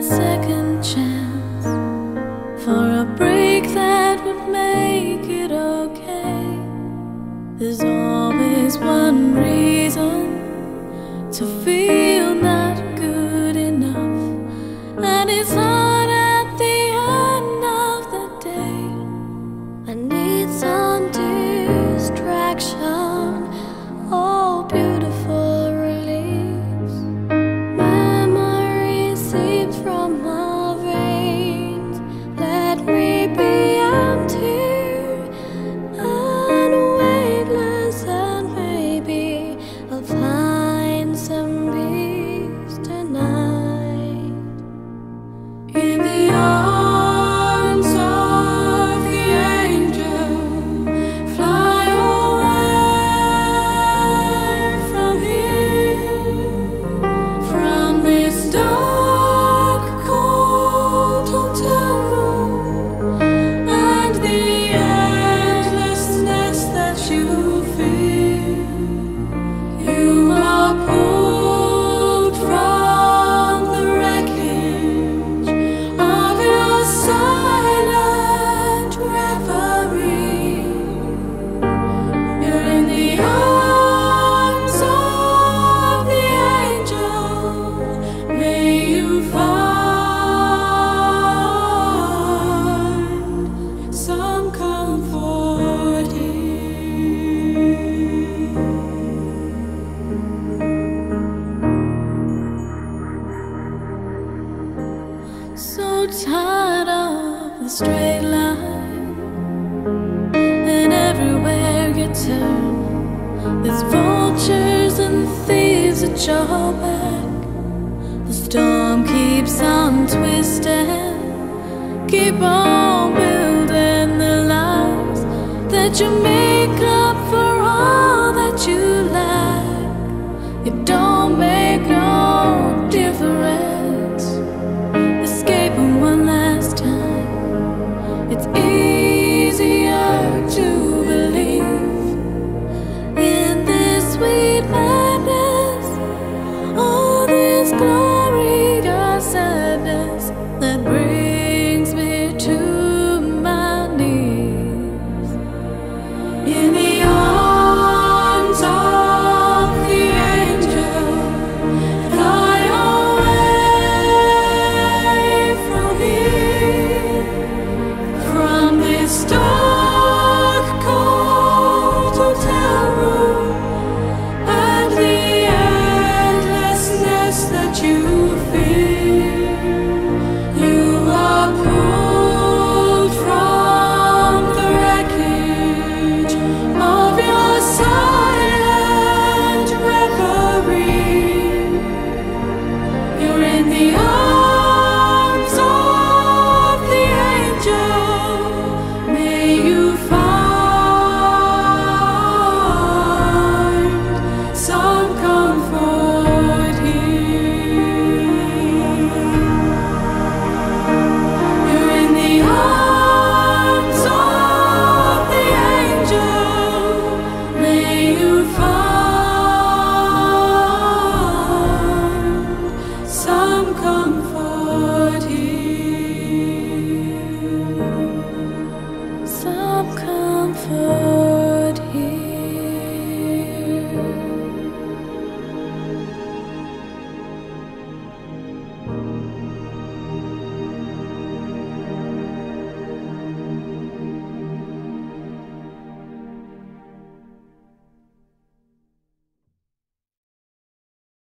that second chance for a break that would make it okay. There's always one reason to feel not good enough, and it's not at the end of the day. I need some distraction, oh beautiful. So tired of the straight line, and everywhere you turn there's vultures and thieves at your back. The storm keeps on twisting, keep on building the lies that you make up for all that you lack. You don't make no difference. It's easier to believe in this sweet madness, all this glorious sadness that brings me to my knees. In the arms of the angel, fly away from here. From this dark, cold hotel room and the endlessness that you feel, you are pulled from the wreckage of your silent reverie. You're in the arms of the angel. Some comfort.